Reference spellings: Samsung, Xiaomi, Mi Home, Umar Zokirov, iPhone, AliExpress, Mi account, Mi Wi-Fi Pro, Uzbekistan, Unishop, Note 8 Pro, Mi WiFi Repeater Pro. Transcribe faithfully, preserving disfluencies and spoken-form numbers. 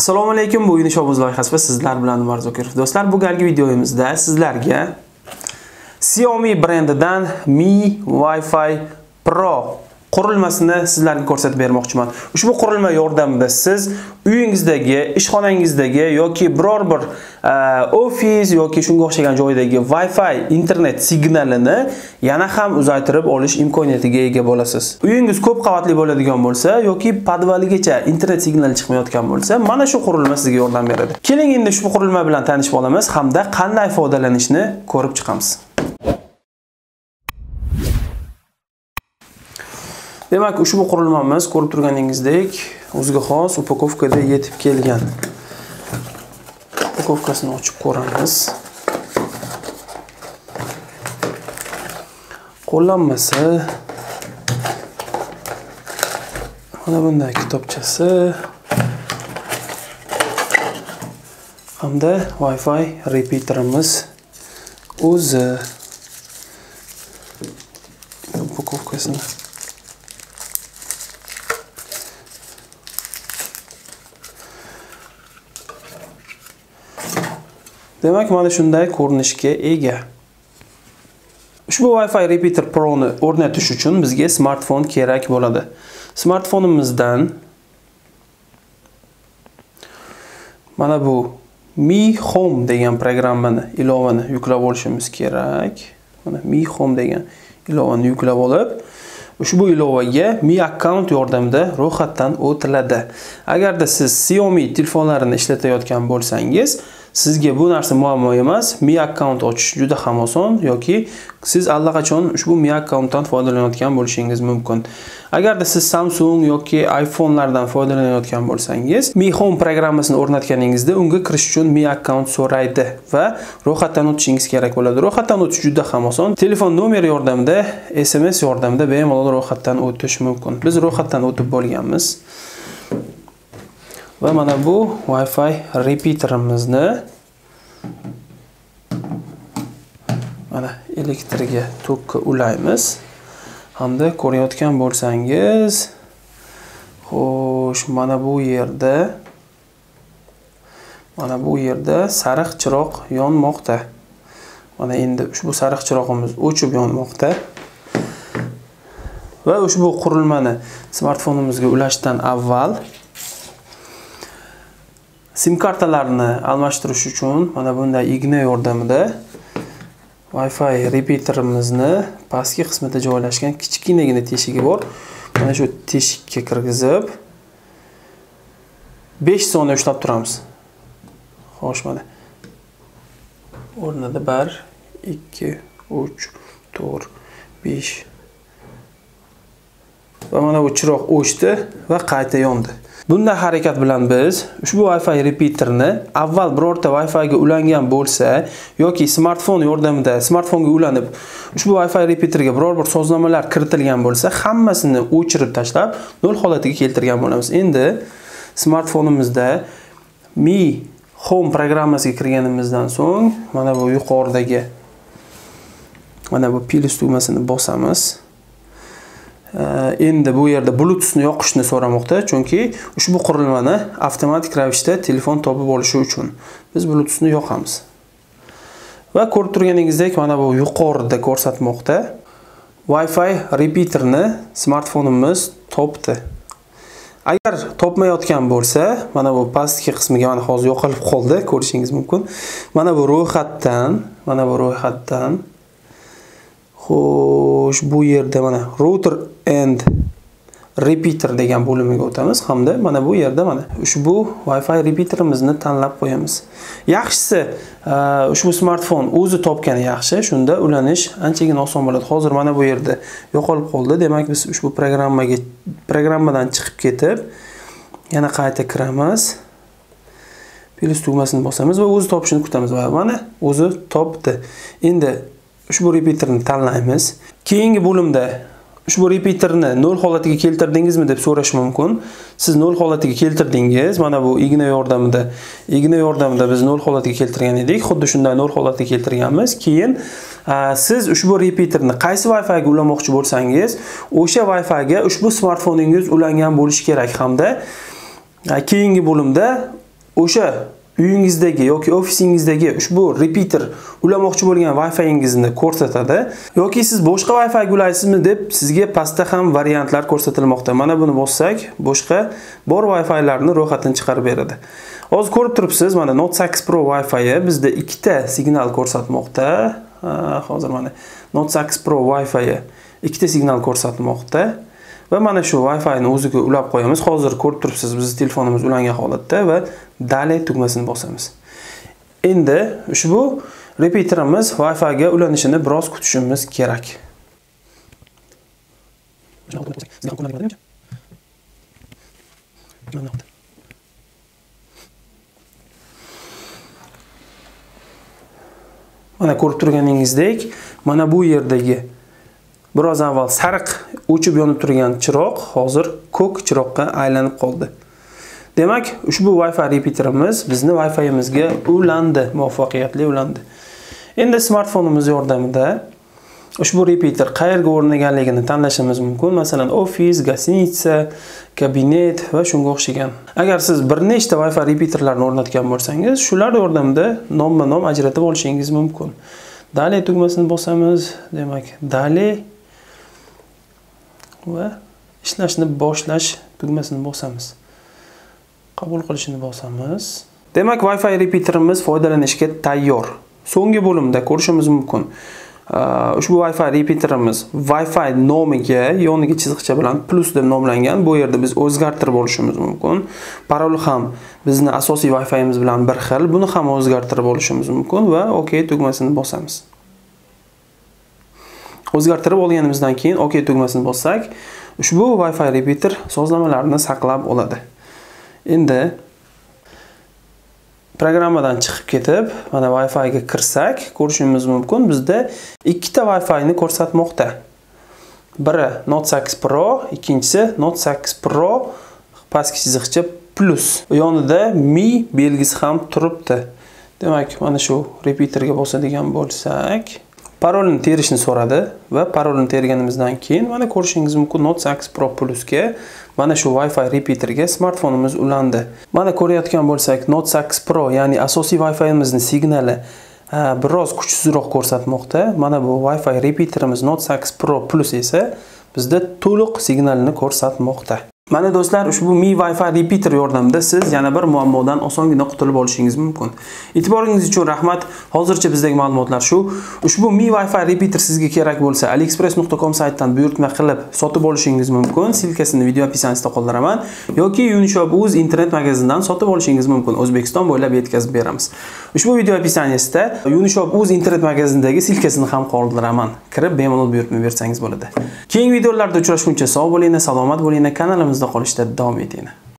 Assalomu alaykum, bu yeni shovuz loyihasi va sizlar bilan Umar Zokirov. Do'stlar, bu galgi videomizda sizlarga Xiaomi brendidan Mi Wi-Fi Pro qurilmasini sizlarga ko'rsatib bermoqchiman. Ushbu qurilma yordamida siz uyingizdagi, ishxonangizdagi yoki biror bir ofis yoki shunga o'xshagan joydagi Wi-Fi internet signalini yana ham uzaytirib olish imkoniyatiga ega bo'lasiz. Uyingiz ko'p qavatli bo'ladigan bo'lsa yoki podvaligacha internet signali chiqmayotgan bo'lsa, mana shu qurilma sizga yordam beradi. Keling, endi ushbu qurilma bilan tanishib olamiz hamda qanday foydalanishni ko'rib chiqamiz. Demak, ushbu qurilmamiz ko'rib turganingizdek, o'ziga xos upakovkada yetib kelgan. Upakovkasini ochib ko'ramiz. Qo'llanmasi mana bunday kitobchasi hamda Wi-Fi repeaterimiz o'zi. Upakovkasini demak, mana shunday ko'rinishga ega. Ushbu Wi-Fi Repeater Pro ni o'rnatish uchun bizga smartfon kerak bo'ladi. Smartfonimizdan mana bu Mi Home degan programmani, ilovani yuklab olishimiz kerak. Mana Mi Home degan ilovani yuklab olib, ushbu ilovaga Mi account yordamida ro'yxatdan o'tiladi. Agarda siz Xiaomi telefonlarini ishlatayotgan bo'lsangiz, sizga bu narsa muammo emas. Mi account ochish juda ham oson yoki siz allaqachon ushbu Mi accountdan foydalanayotgan bo'lishingiz mumkin. Agarda siz Samsung yoki iPhone lardan foydalanayotgan bo'lsangiz, Mi Home programmasini o'rnatganingizda unga kirish uchun Mi account so'raydi va ro'yxatdan o'tishingiz kerak bo'ladi. Ro'yxatdan o'tish juda ham oson. Telefon nomeri yordamida, S M S yordamida bemalol ro'yxatdan o'tish mumkin. Biz ro'yxatdan o'tib bo'lganmiz. Va mana bu Wi-Fi repeaterimizni mana elektrga, tokka ulaymiz. Hamda ko'rayotgan bo'lsangiz, xo'sh, mana bu yerda mana bu yerda sariq chiroq yonmoqda. Mana endi ushbu sariq chirog'imiz o'chib yonmoqda. Va ushbu qurilmani smartfonimizga ulashdan avval SIM kartalarni almashtirish uchun mana bunday igna yordamida Wi-Fi repeaterimizni pastki qismida joylashgan kichkinagina teshigi bor. Mana shu teshikka kirgizib besh soniya ushlab turamiz. Xo'sh, mana o'rnida bir, ikki, uch, to'rt, besh va mana bu chiroq o'chdi va qayta yondi. Bunday harakat bilan biz ushbu Wi-Fi repeaterni avval birorta Wi-Fi ga ulangan bo'lsa yoki smartfon yordamida smartfonga ulanib, ushbu Wi-Fi repeaterga biror bir sozlamalar kiritilgan bo'lsa, hammasini o'chirib tashlab, nol holatiga keltirgan bo'lamiz. Endi smartfonimizda Mi Home programmasiga kirganimizdan so'ng mana bu yuqoridagi mana bu plus tugmasini bosamiz. Endi bu yerda Bluetoothni yoqishni so'ramoqda, chunki ushbu qurilmani avtomatik ravishda telefon topib olishi uchun biz Bluetoothni yoqamiz. Va ko'rib turganingizdek, mana bu yuqorida ko'rsatmoqda. Wi-Fi repeaterni smartfonimiz topdi. Agar topmayotgan bo'lsa, mana bu pastki qismiga mana hozir yo'qolib qoldi, ko'rishingiz mumkin. Mana bu ro'yxatdan, mana bu ro'yxatdan Xo'sh, bu yerda mana router and repeater degan bo'limiga o'tamiz hamda mana bu yerda mana ushbu Wi-Fi repeaterimizni tanlab qo'yamiz. Yaxshisi, ushbu smartfon o'zi topgani yaxshi, shunda ulanish anchagina oson bo'ladi. Hozir mana bu yerda yo'qolib qoldi. Demak, biz ushbu programmaga programmadan chiqib ketib, yana qayta kiramiz. Plus tugmasini bosamiz va o'zi topishini kutamiz va mana o'zi topdi. Endi ushbu repeaterni tanlaymiz. Keyingi bo'limda ushbu repeaterni nol holatiga keltirdingizmi deb so'rash mumkin. Siz nol holatiga keltirdingiz. Mana bu igna yordamida, igna yordamida biz nol holatiga keltirgan edik. Xuddi shunday nol holatiga keltirganmiz. Keyin siz ushbu repeaterni qaysi Wi-Fi ga ulamoqchi bo'lsangiz, o'sha Wi-Fi ga ushbu smartfoningiz ulangan bo'lishi kerak hamda keyingi bo'limda o'sha uyingizdagi yoki ofisingizdagi ushbu repeater ulamoqchi bo'lgan Wi-Fi'ingizni ko'rsatadi yoki siz boshqa Wi-Fi'ga ulaysizmi deb sizga pastda ham variantlar ko'rsatilmoqda. Mana buni bossak, boshqa bor Wi-Fi'larni ro'yxatdan chiqarib beradi. Hozir ko'rib turibsiz, mana Note eight Pro Wi-Fi'i bizda ikkita signal ko'rsatmoqda. Hozir mana Note eight Pro Wi-Fi'i ikkita signal ko'rsatmoqda. Va mana shu Wi-Fi ni o'ziga ulab qo'yamiz. Hozir ko'rib turibsiz, bizning telefonimiz ulangan holatda va dali tugmasini bosamiz. Endi ushbu repeaterimiz Wi-Fi ga ulanishini biroz kutishimiz kerak. Mana ko'rib turganingizdek, mana bu yerdagi biroz avval sariq o'chib yonib turgan chiroq hozir ko'k chiroqqa aylanib qoldi. Demak, ushbu Wi-Fi repeaterimiz bizni Wi-Fi'imizga ulandi, muvaffaqiyatli ulandi. Endi smartfonimiz yordamida ushbu repeater qayerga o'rnaganligini tanlashimiz mumkin. Masalan, ofis, gostinitsa, kabinet va shunga o'xshagan. Agar siz bir nechta Wi-Fi repeaterlarni o'rnatgan bo'lsangiz, shular yordamida nomma-nom ajratib olishingiz mumkin. Dali tugmasini bosamiz, demak, dali va ishlashni boshlash tugmasini bosamiz. Qabul qilishni bosamiz. Demak, Wi-Fi repeaterimiz foydalanishga tayyor. So'nggi bo'limda ko'rishimiz mumkin. Ushbu Wi-Fi repeaterimiz Wi-Fi nomiga yoniga chiziqcha bilan plus deb nomlangan. Bu yerda biz o'zgartirib olishimiz mumkin. Parol ham bizning asosiy Wi-Fi'imiz bilan bir xil. Buni ham o'zgartirib olishimiz mumkin va OK tugmasini bosamiz. O'zgartirib olganimizdan keyin OK tugmasini bossak, ushbu Wi-Fi repeater sozlamalarini saqlab oladi. Endi programmadan chiqib ketib, mana Wi-Fi ga kirsak, ko'rishimiz mumkin, bizda ikkita Wi-Fi ni ko'rsatmoqda. Biri Note eight Pro, ikkinchisi Note eight Pro pastki chiziqcha plus. Yonida Mi belgisi ham turibdi. Demak, mana shu repeater ga bosadigan bo'lsak, parolni terishni so'radi va parolni terganimizdan keyin mana ko'rishingiz mumkin Note eight Pro Plus ga mana shu Wi-Fi repeater ga smartfonimiz ulandi. Mana ko'rayotgan bo'lsak, Note eight Pro, ya'ni asosiy Wi-Fi'imizning signali biroz kuchsizroq ko'rsatmoqda. Mana bu Wi-Fi repeaterimiz Note eight Pro Plus esa bizda to'liq signalni ko'rsatmoqda. Mana do'stlar, ushbu Mi Wi-Fi repeater yordamida siz yana bir muammodan osongina qutulib olishingiz mumkin. E'tiboringiz uchun rahmat. Hozircha bizdagi ma'lumotlar shu. Ushbu Mi Wi-Fi repeater sizga kerak bo'lsa, aliexpress dot com saytidan buyurtma qilib sotib olishingiz mumkin. Silkasini video opisaniyasida qoldiraman yoki Unishop dot uz internet magazindan sotib olishingiz mumkin. O'zbekiston bo'ylab yetkazib beramiz. Ushbu video opisaniyasida Unishop dot uz internet magazinidagi silkasini ham qoldiraman. Kirib bemalol buyurtma bersangiz bo'ladi. Keyingi videolarda uchrashguncha sog' bo'ling, salomat bo'ling. Kanalimiz qolishda davom eting.